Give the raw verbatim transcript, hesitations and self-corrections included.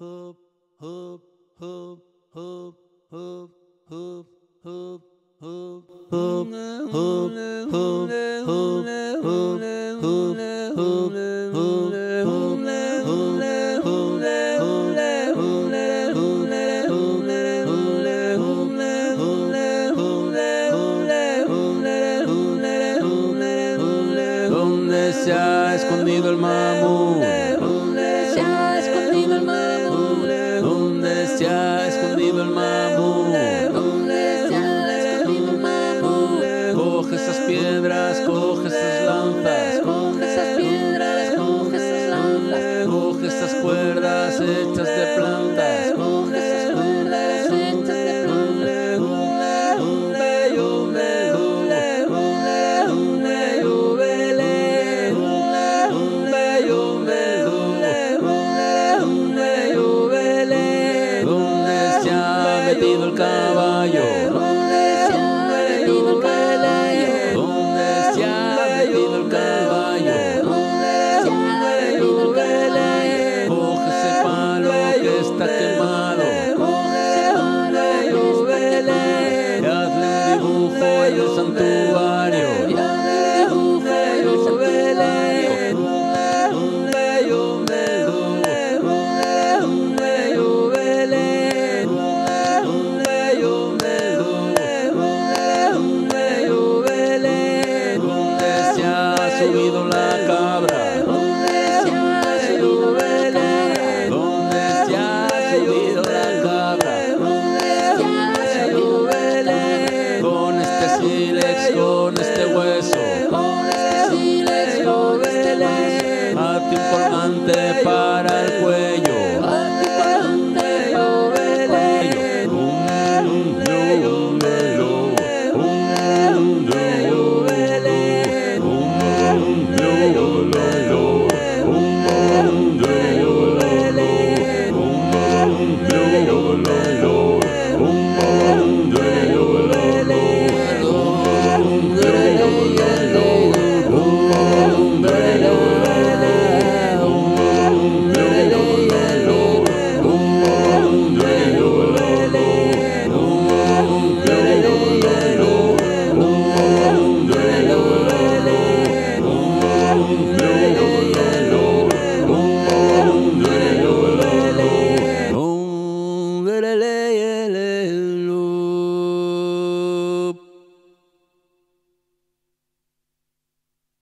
Hub, hub, hub, hub, hub, hub, hub, hub, hub, hub, hub, hub, hub, hub, hub, hub. Se ha escondido el mamut, donde se ha escondido el mamut, donde se ha escondido el mamut, donde se ha escondido el mamut. Coge esas piedras, coge esas lanzas, coge esas piedras, coge esas lanzas, coge esas cuerdas hechas de plantas, coge esas cuerdas hechas de plantas. Caballo, ¿dónde se ha metido el caballo? ¿Dónde se ha metido el caballo? ¿Dónde se ha metido el caballo? Coge ese palo que está quemado, coge ese palo que está quemado, y hazle un dibujo en el santuario, y hazle un dibujo en el santuario. Para el cuello, no.